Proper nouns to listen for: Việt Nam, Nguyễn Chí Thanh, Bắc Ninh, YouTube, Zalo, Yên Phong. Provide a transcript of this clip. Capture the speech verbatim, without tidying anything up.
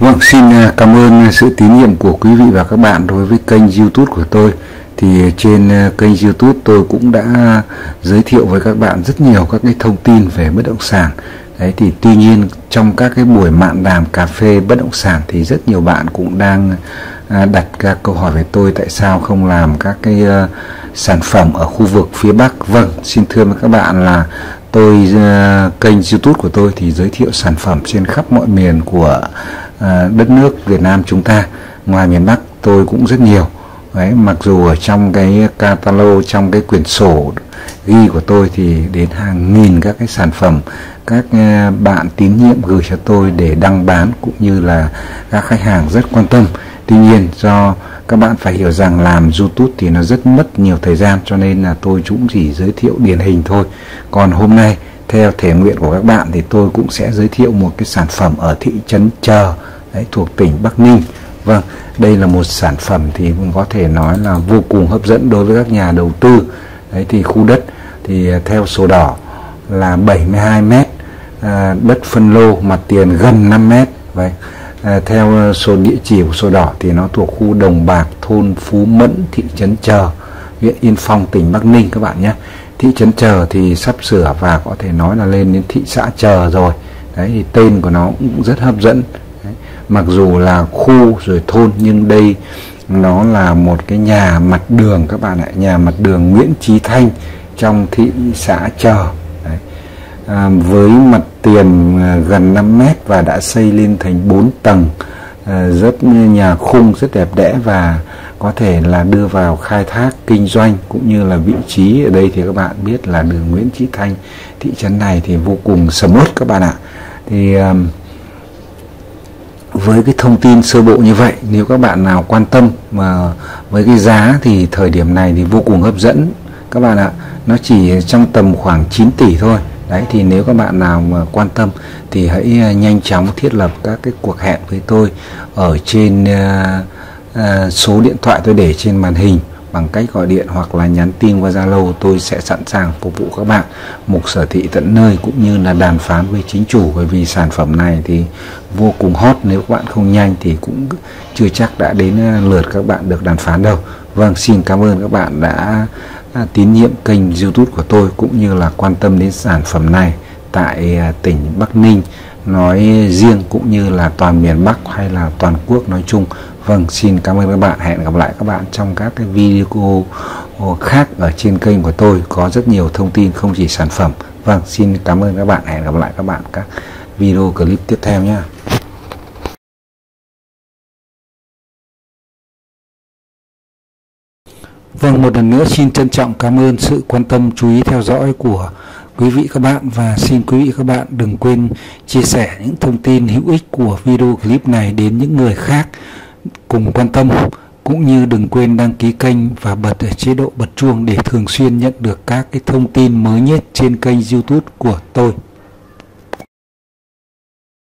Vâng, xin cảm ơn sự tín nhiệm của quý vị và các bạn đối với kênh YouTube của tôi. Thì trên kênh YouTube tôi cũng đã giới thiệu với các bạn rất nhiều các cái thông tin về bất động sản. Đấy, thì tuy nhiên trong các cái buổi mạn đàm cà phê bất động sản thì rất nhiều bạn cũng đang đặt ra câu hỏi với tôi tại sao không làm các cái sản phẩm ở khu vực phía Bắc. Vâng, xin thưa với các bạn là tôi kênh YouTube của tôi thì giới thiệu sản phẩm trên khắp mọi miền của đất nước Việt Nam chúng ta. Ngoài miền Bắc tôi cũng rất nhiều. Đấy, mặc dù ở trong cái catalog, trong cái quyển sổ ghi của tôi thì đến hàng nghìn các cái sản phẩm các bạn tín nhiệm gửi cho tôi để đăng bán cũng như là các khách hàng rất quan tâm. Tuy nhiên do các bạn phải hiểu rằng làm YouTube thì nó rất mất nhiều thời gian cho nên là tôi cũng chỉ giới thiệu điển hình thôi. Còn hôm nay theo thể nguyện của các bạn thì tôi cũng sẽ giới thiệu một cái sản phẩm ở thị trấn Chờ đấy, thuộc tỉnh Bắc Ninh. Vâng, đây là một sản phẩm thì cũng có thể nói là vô cùng hấp dẫn đối với các nhà đầu tư. Đấy, thì khu đất thì theo sổ đỏ là bảy mươi hai mét, à, đất phân lô mặt tiền gần năm mét. Vậy à, theo số địa chỉ của sổ đỏ thì nó thuộc khu Đồng Bạc, thôn Phú Mẫn, thị trấn Chờ, huyện Yên Phong, tỉnh Bắc Ninh các bạn nhé. Thị trấn Chờ thì sắp sửa và có thể nói là lên đến thị xã Chờ rồi. Đấy, thì tên của nó cũng rất hấp dẫn. Mặc dù là khu rồi thôn nhưng đây nó là một cái nhà mặt đường các bạn ạ, nhà mặt đường Nguyễn Chí Thanh trong thị xã Chờ. Đấy. À, với mặt tiền gần năm mét và đã xây lên thành bốn tầng, à, rất nhà khung rất đẹp đẽ và có thể là đưa vào khai thác kinh doanh cũng như là vị trí ở đây thì các bạn biết là đường Nguyễn Chí Thanh, thị trấn này thì vô cùng sầm uất các bạn ạ. Thì à, với cái thông tin sơ bộ như vậy, nếu các bạn nào quan tâm mà với cái giá thì thời điểm này thì vô cùng hấp dẫn các bạn ạ. Nó chỉ trong tầm khoảng chín tỷ thôi. Đấy, thì nếu các bạn nào mà quan tâm thì hãy nhanh chóng thiết lập các cái cuộc hẹn với tôi ở trên uh, uh, số điện thoại tôi để trên màn hình bằng cách gọi điện hoặc là nhắn tin qua Zalo. Tôi sẽ sẵn sàng phục vụ các bạn mục sở thị tận nơi cũng như là đàm phán với chính chủ, bởi vì sản phẩm này thì vô cùng hot, nếu các bạn không nhanh thì cũng chưa chắc đã đến lượt các bạn được đàm phán đâu. Vâng, xin cảm ơn các bạn đã tín nhiệm kênh YouTube của tôi cũng như là quan tâm đến sản phẩm này tại tỉnh Bắc Ninh nói riêng cũng như là toàn miền Bắc hay là toàn quốc nói chung. Vâng, xin cảm ơn các bạn. Hẹn gặp lại các bạn trong các cái video khác ở trên kênh của tôi. Có rất nhiều thông tin không chỉ sản phẩm. Vâng, xin cảm ơn các bạn. Hẹn gặp lại các bạn các video clip tiếp theo nhé. Vâng, một lần nữa xin trân trọng cảm ơn sự quan tâm, chú ý, theo dõi của quý vị các bạn và xin quý vị các bạn đừng quên chia sẻ những thông tin hữu ích của video clip này đến những người khác cùng quan tâm, cũng như đừng quên đăng ký kênh và bật ở chế độ bật chuông để thường xuyên nhận được các cái thông tin mới nhất trên kênh YouTube của tôi.